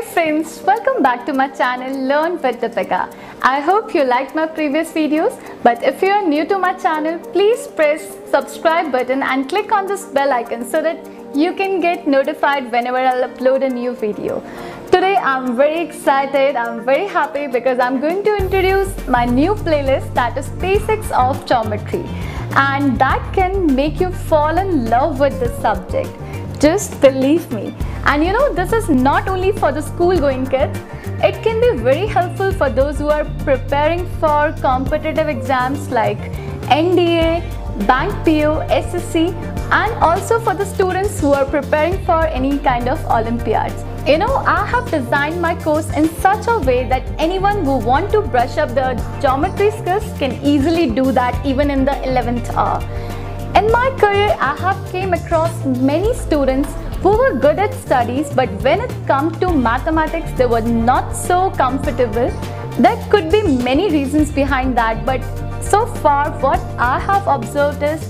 Hey friends, welcome back to my channel Learn with Deepika. I hope you liked my previous videos, but if you are new to my channel, please press subscribe button and click on this bell icon so that you can get notified whenever I'll upload a new video. Today I'm very excited, I'm very happy because I'm going to introduce my new playlist that is Basics of Geometry, and that can make you fall in love with this subject. Just believe me. And you know, this is not only for the school going kids, it can be very helpful for those who are preparing for competitive exams like NDA, Bank PO, SSC, and also for the students who are preparing for any kind of Olympiads. You know, I have designed my course in such a way that anyone who wants to brush up their geometry skills can easily do that even in the 11th hour. In my career, I have came across many students who were good at studies, but when it comes to mathematics, they were not so comfortable. There could be many reasons behind that, but so far what I have observed is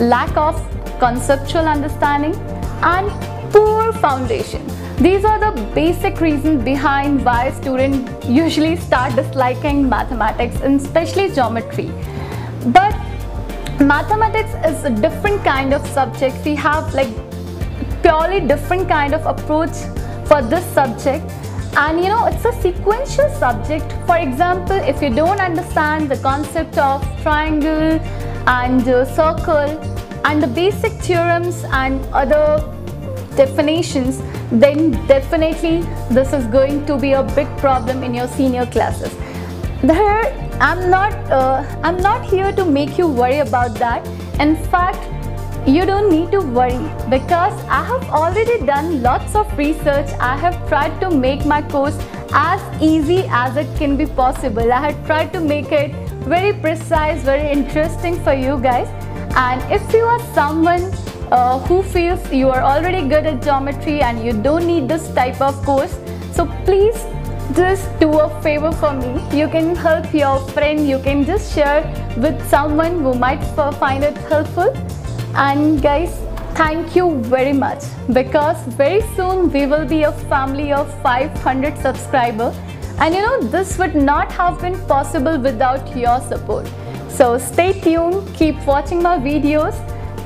lack of conceptual understanding and poor foundation. These are the basic reasons behind why students usually start disliking mathematics and especially geometry. But mathematics is a different kind of subject. We have like purely different kind of approach for this subject, and you know, it's a sequential subject. For example, if you don't understand the concept of triangle and circle and the basic theorems and other definitions, then definitely this is going to be a big problem in your senior classes. There, I'm not here to make you worry about that. In fact, you don't need to worry because I have already done lots of research. I have tried to make my course as easy as it can be possible. I have tried to make it very precise, very interesting for you guys. And if you are someone who feels you are already good at geometry and you don't need this type of course, so please just do a favor for me. You can help your friend, you can just share with someone who might find it helpful. And guys, thank you very much, because very soon we will be a family of 500 subscribers, and you know, this would not have been possible without your support. So stay tuned, keep watching my videos,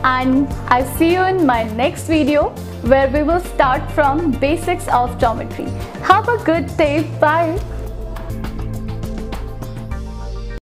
and I'll see you in my next video where we will start from Basics of Geometry. Have a good day. Bye.